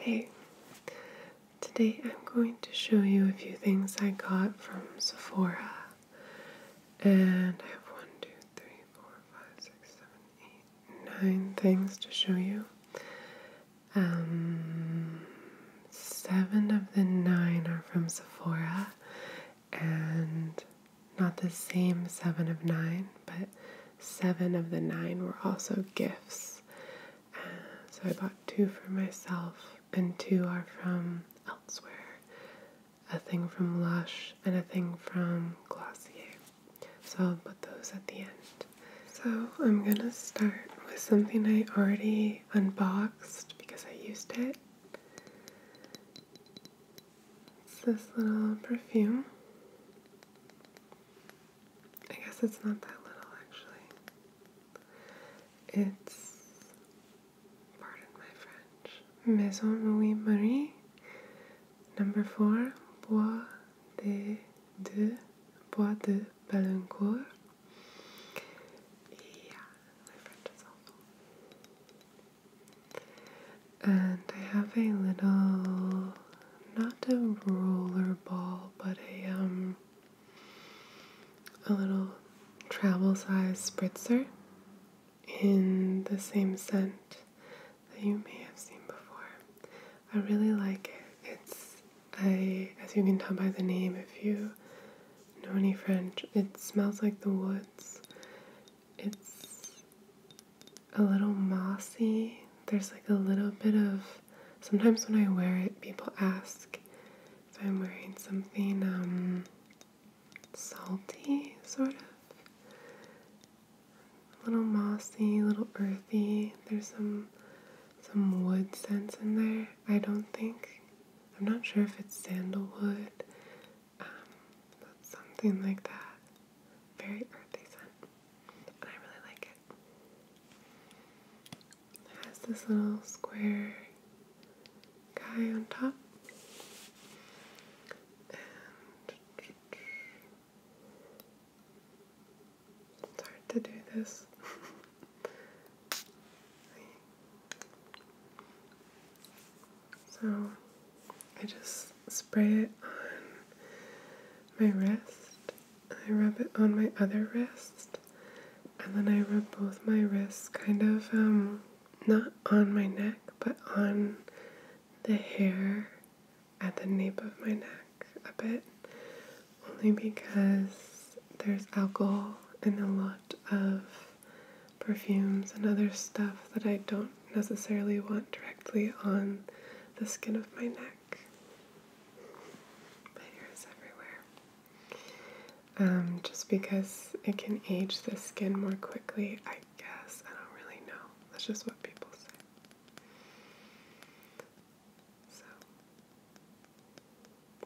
Hey, today I'm going to show you a few things I got from Sephora. And I have 9 things to show you. 7 of the 9 are from Sephora, and not the same 7 of 9, but 7 of the 9 were also gifts. So I bought 2 for myself, and 2 are from elsewhere. A thing from Lush, and a thing from Glossier. So I'll put those at the end. So I'm gonna start with something I already unboxed because I used it. It's this little perfume. I guess it's not that little, actually. It's, pardon my French, Maison Louis-Marie, number 4, Bois de Bellincourt. And I have a little, not a roller ball, but a little travel size spritzer in the same scent that you may have seen before. I really like it. As you can tell by the name, if you know any French, it smells like the woods. It's a little mossy. There's like a little bit of, sometimes when I wear it, people ask if I'm wearing something salty, sort of. A little mossy, a little earthy. There's some wood scents in there. I don't think, I'm not sure if it's sandalwood, but something like that. Very earthy. This little square guy on top, and it's hard to do this. So I just spray it on my wrist, I rub it on my other wrist, and then I rub both my wrists kind of not on my neck, but on the hair at the nape of my neck a bit, only because there's alcohol in a lot of perfumes and other stuff that I don't necessarily want directly on the skin of my neck. My hair is everywhere. Just because it can age the skin more quickly, I guess. I don't really know. That's just what people.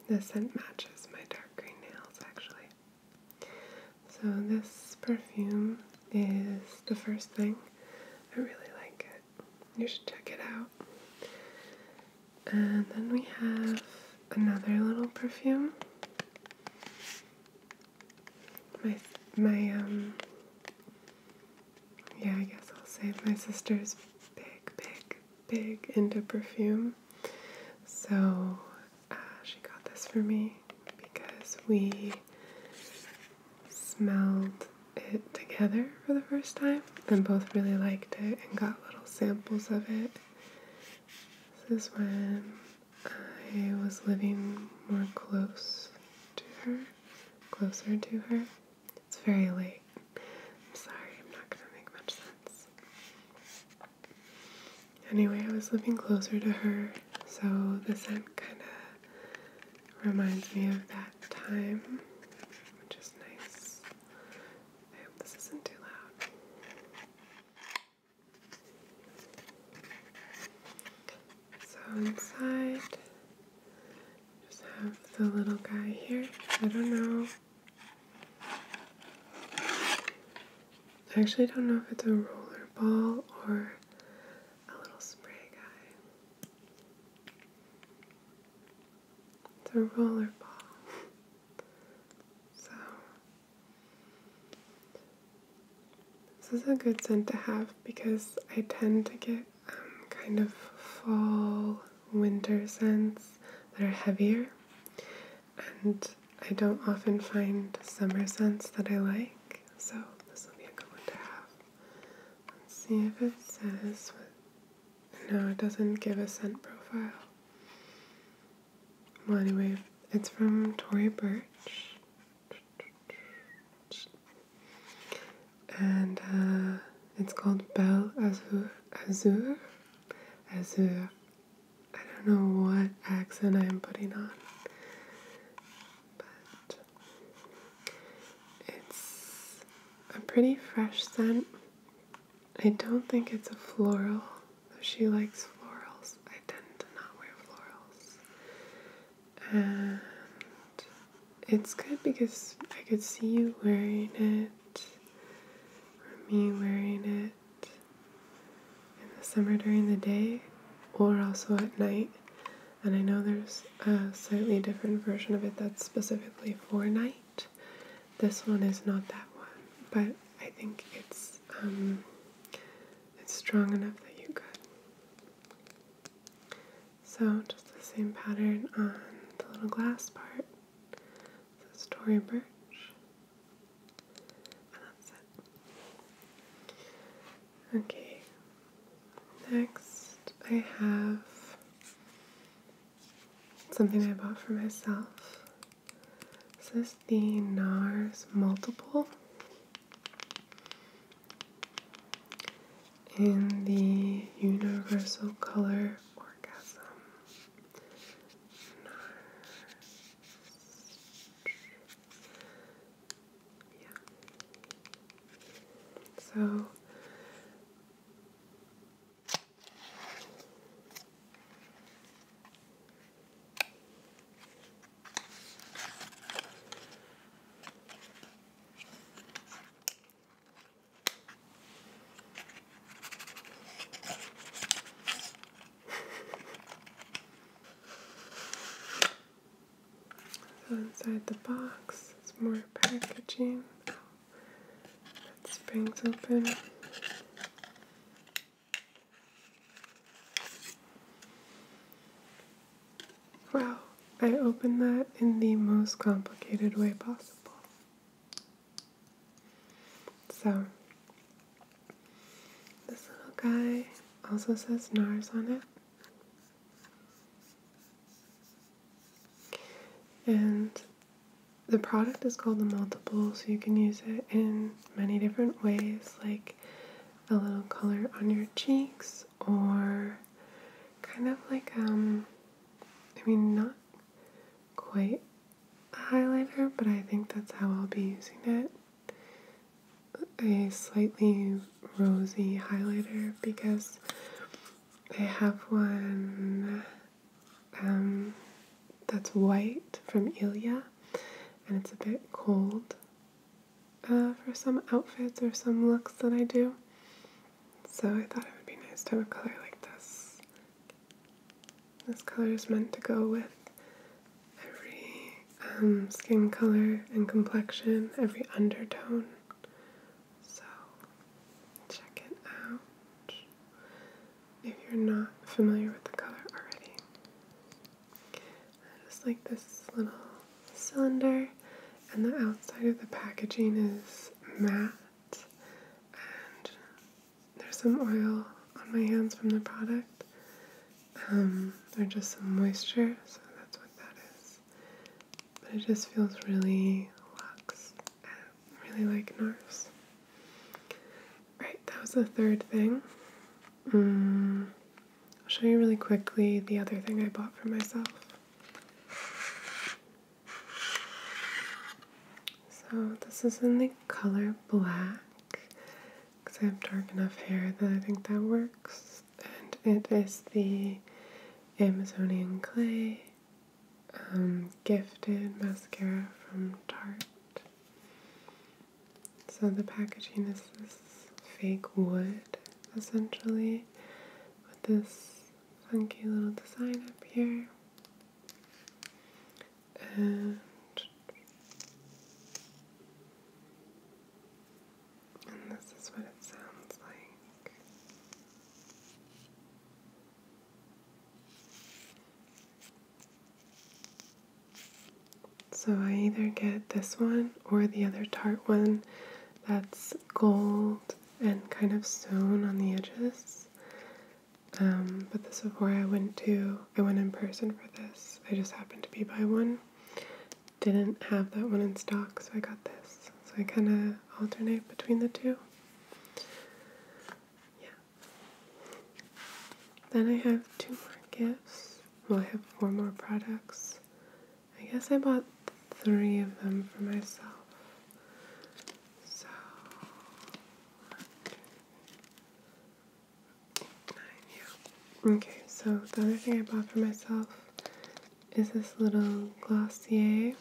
The scent matches my dark green nails, actually. So this perfume is the first thing. I really like it. You should check it out. And then we have another little perfume. Yeah, I guess I'll say my sister's big into perfume. So for me, because we smelled it together for the first time and both really liked it and got little samples of it. This is when I was living more closer to her. It's very late. I'm sorry, I'm not gonna make much sense. Anyway, I was living closer to her, so the scent kind of reminds me of that time, which is nice. I hope this isn't too loud. So inside, just have the little guy here. I don't know. I actually don't know if it's a roller ball or a roller ball. So this is a good scent to have because I tend to get kind of fall, winter lighter scents that are heavier, and I don't often find summer scents that I like, so this will be a good one to have. Let's see if it says what... No, it doesn't give a scent profile. Well, anyway, it's from Tory Burch. And it's called Belle Azur. Azur. I don't know what accent I'm putting on, but it's a pretty fresh scent. I don't think it's a floral, though she likes florals. I tend to not wear florals. And it's good because I could see you wearing it. Me wearing it in the summer during the day or also at night, and I know there's a slightly different version of it that's specifically for night. This one is not that one, but I think it's strong enough that you could. So just the same pattern on the little glass part. This is Tory Burch. Okay, next I have something I bought for myself. This is the NARS Multiple in the Universal Color Orgasm. NARS. Yeah. So... inside the box is more packaging. That springs open. Wow, I opened that in the most complicated way possible. So, this little guy also says NARS on it. And the product is called the Multiple, so you can use it in many different ways, like a little color on your cheeks, or kind of like, I mean, not quite a highlighter, but I think that's how I'll be using it. A slightly rosy highlighter, because I have one, that's white from Ilia, and it's a bit cold for some outfits or some looks that I do, so I thought it would be nice to have a color like this. This color is meant to go with every skin color and complexion, every undertone, so check it out if you're not familiar with the color. Like this little cylinder, and the outside of the packaging is matte, and there's some oil on my hands from the product, or just some moisture, so that's what that is, but it just feels really luxe, and really like NARS. Right, that was the third thing. I'll show you really quickly the other thing I bought for myself. So this is in the color black, because I have dark enough hair that I think that works, and it is the Amazonian Clay Gifted Mascara from Tarte. So the packaging is this fake wood, essentially, with this funky little design up here, and what it sounds like. So I either get this one or the other Tarte one that's gold and kind of sewn on the edges. But the Sephora I went in person for this. I just happened to be by one. Didn't have that one in stock, so I got this. So I kind of alternate between the two. Yeah. Then I have two more gifts. Well, I have four more products. I guess I bought three of them for myself. So 9, yeah. Okay, so the other thing I bought for myself is this little Glossier.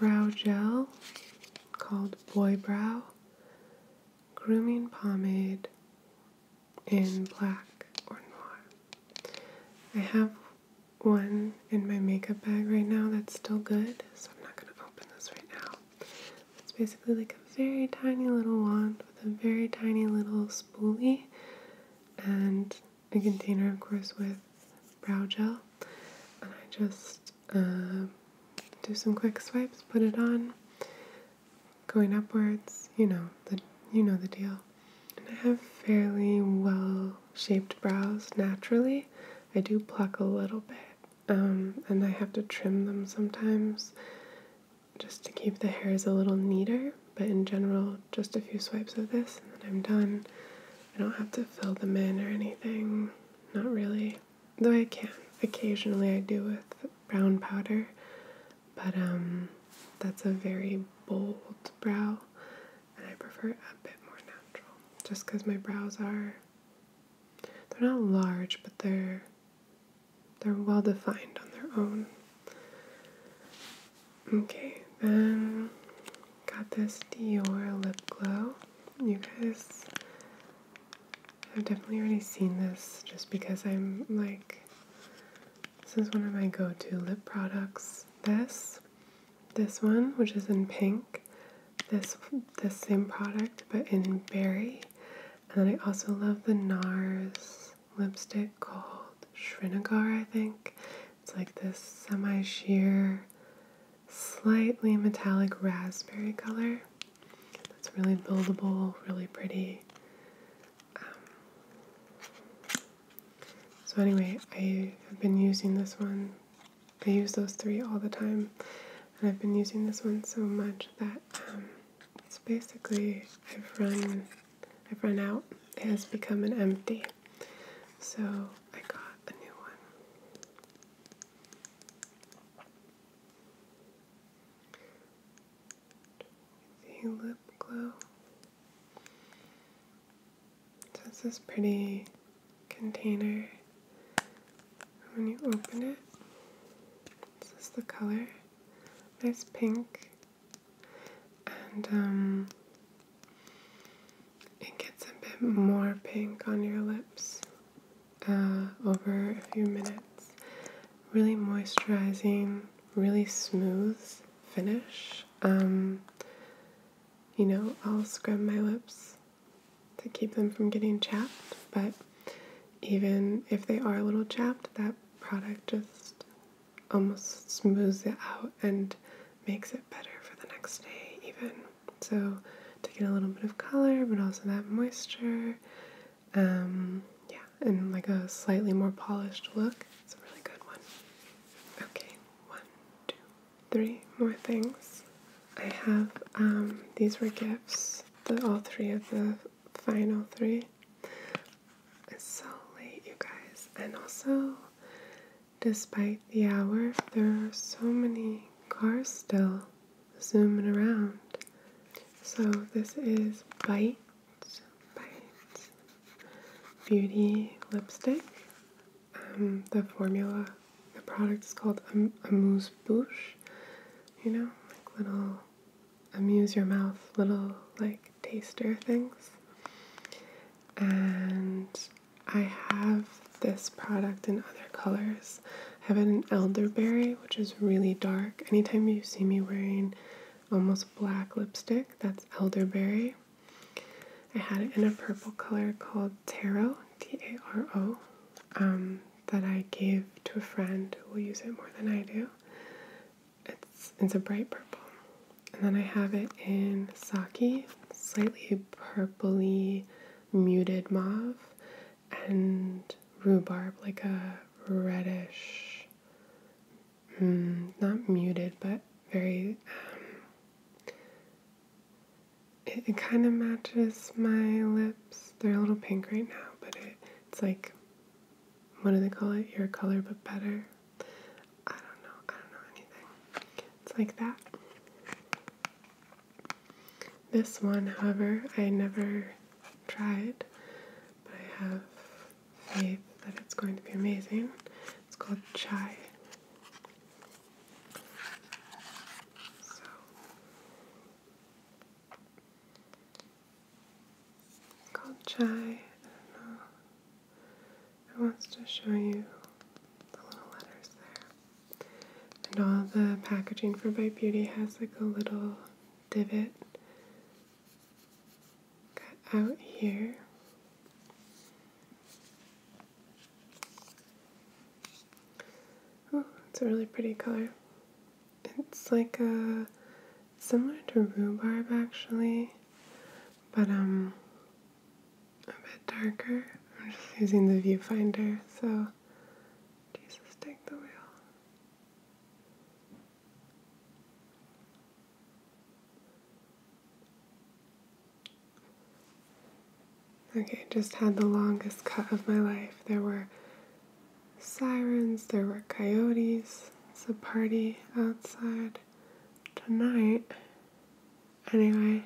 Brow gel called Boy Brow, grooming pomade in black or noir. I have one in my makeup bag right now that's still good, so I'm not going to open this right now. It's basically like a very tiny little wand with a very tiny little spoolie and a container, of course, with brow gel. And I just do some quick swipes, put it on, going upwards, you know the deal. And I have fairly well-shaped brows naturally. I do pluck a little bit, and I have to trim them sometimes just to keep the hairs a little neater, but in general, just a few swipes of this, and then I'm done. I don't have to fill them in or anything, not really, though I can. Occasionally I do with brown powder. But that's a very bold brow, and I prefer a bit more natural, just because my brows are, they're not large, but they're well defined on their own. Okay, then got this Dior Lip Glow. You guys have definitely already seen this, just because I'm like, this is one of my go-to lip products. This one, which is in pink, this same product, but in berry. And then I also love the NARS lipstick called Srinagar, I think. It's like this semi-sheer, slightly metallic raspberry color. That's really buildable, really pretty. So anyway, I have been using this one. I use those three all the time, and I've been using this one so much that it's basically, I've run out. It has become an empty, so I got a new one. The Lip Glow. So it's this pretty container. When you open it, the color, nice pink, and it gets a bit more pink on your lips over a few minutes. Really moisturizing, really smooth finish. You know, I'll scrub my lips to keep them from getting chapped, but even if they are a little chapped, that product just almost smooths it out and makes it better for the next day even. So to get a little bit of color, but also that moisture, yeah, and like a slightly more polished look. It's a really good one. Okay, 1, 2, 3 more things. I have, these were gifts, all three of the final three. It's so late, you guys, and also, despite the hour, there are so many cars still zooming around. So this is Bite Beauty lipstick. The formula, the product is called Amuse Bouche. You know, like little amuse your mouth, little like taster things. And I have this product in other colors. I have an elderberry, which is really dark. Anytime you see me wearing almost black lipstick, that's elderberry. I had it in a purple color called Taro, T-A-R-O, that I gave to a friend who will use it more than I do. It's a bright purple. And then I have it in Saki, slightly purpley muted mauve, and rhubarb, like a reddish, not muted, but very, it kind of matches my lips. They're a little pink right now, but it's like, what do they call it? Your color, but better. I don't know anything. It's like that. This one, however, I never tried, but I have faith that it's going to be amazing. It's called Chai. So, it's called Chai. I don't know. It wants to show you the little letters there. And all the packaging for Bite Beauty has like a little divot cut out here. It's a really pretty color. It's like a, similar to rhubarb actually, but a bit darker. I'm just using the viewfinder, so Jesus, take the wheel. Okay, just had the longest cut of my life. There were sirens, there were coyotes, it's a party outside tonight. Anyway,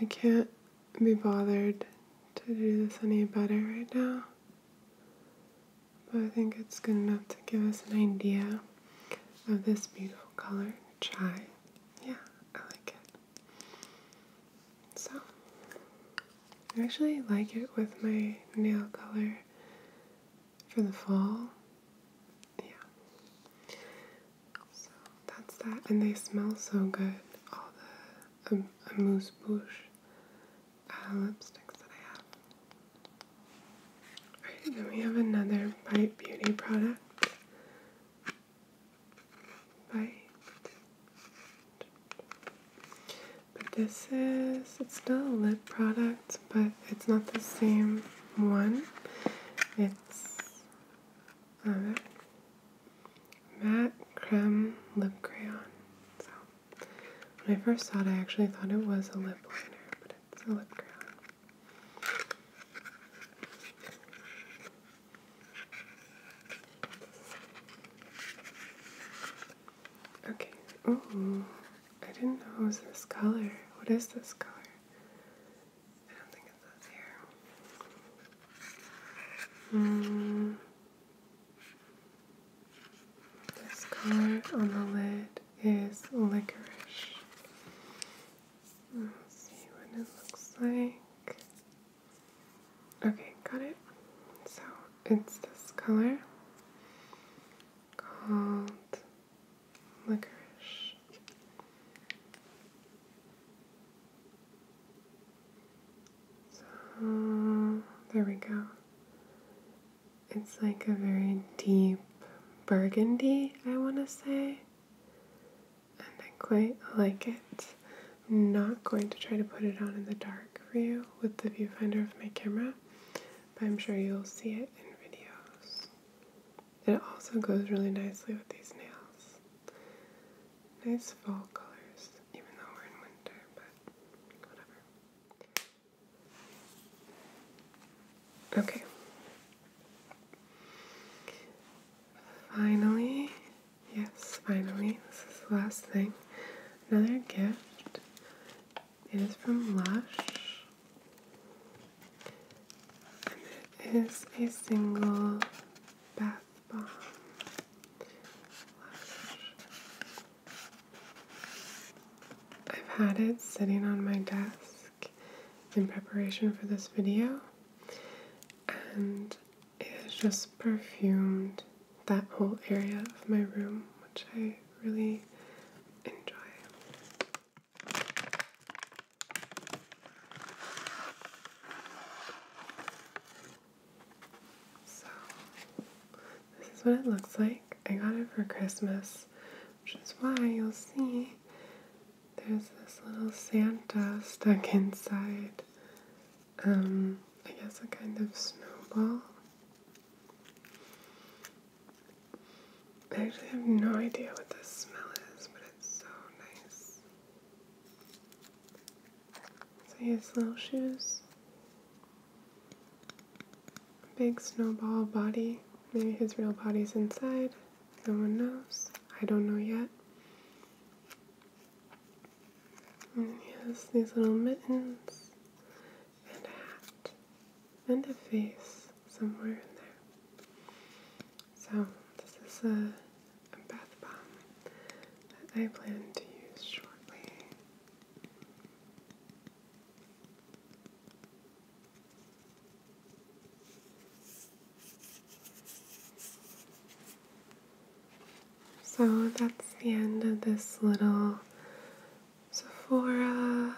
I can't be bothered to do this any better right now, but I think it's good enough to give us an idea of this beautiful color, Chai. Yeah, I like it. So, I actually like it with my nail color for the fall. Yeah. So that's that. And they smell so good. All the Amuse Bouche lipsticks that I have. Alright, then we have another Bite Beauty product. But this is, it's still a lip product, but it's not the same one. It's matte creme lip crayon. So, when I first saw it, I actually thought it was a lip liner, but it's a lip crayon. Okay, ooh, I didn't know it was this color. What is this color? I don't think it says here. Color on the lid is licorice. Let's see what it looks like. Okay, got it. So it's this color called licorice. So there we go. It's like a very deep burgundy, I want to say, and I quite like it. I'm not going to try to put it on in the dark for you with the viewfinder of my camera, but I'm sure you'll see it in videos. It also goes really nicely with these nails. Nice fall colors, even though we're in winter, but whatever. Okay. Finally, yes, finally, this is the last thing, another gift. It is from Lush, and it is a single bath bomb. Lush. I've had it sitting on my desk in preparation for this video, and it is just perfumed that whole area of my room, which I really enjoy. is what it looks like. I got it for Christmas, which is why you'll see there's this little Santa stuck inside, I guess a kind of snowball. I actually have no idea what this smell is, but it's so nice. So he has little shoes, a big snowball body. Maybe his real body's inside. No one knows. I don't know yet. And he has these little mittens, and a hat, and a face somewhere in there. So this is a bath bomb that I plan to use shortly. So that's the end of this little Sephora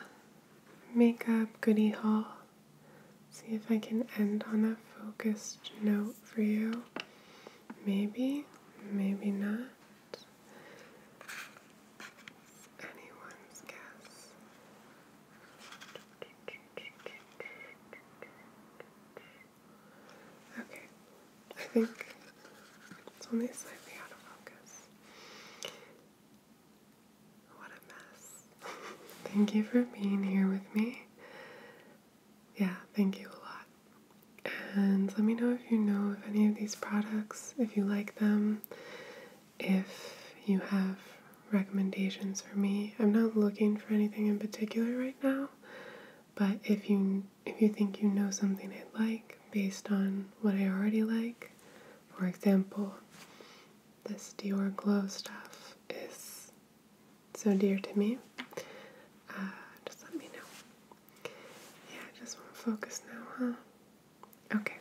makeup goodie haul. See if I can end on a focused note for you. Maybe, maybe not. Anyone's guess. Okay, I think it's only slightly out of focus. What a mess. Thank you for being here with me. Yeah, thank you. And let me know if you know of any of these products, if you like them, if you have recommendations for me. I'm not looking for anything in particular right now, but if you think you know something I'd like based on what I already like, for example, this Dior Glow stuff is so dear to me, just let me know. Yeah, I just want to focus now, huh? Okay,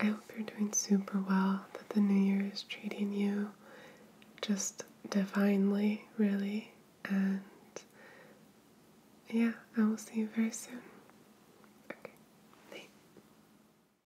I hope you're doing super well, that the new year is treating you just divinely, really, and yeah, I will see you very soon.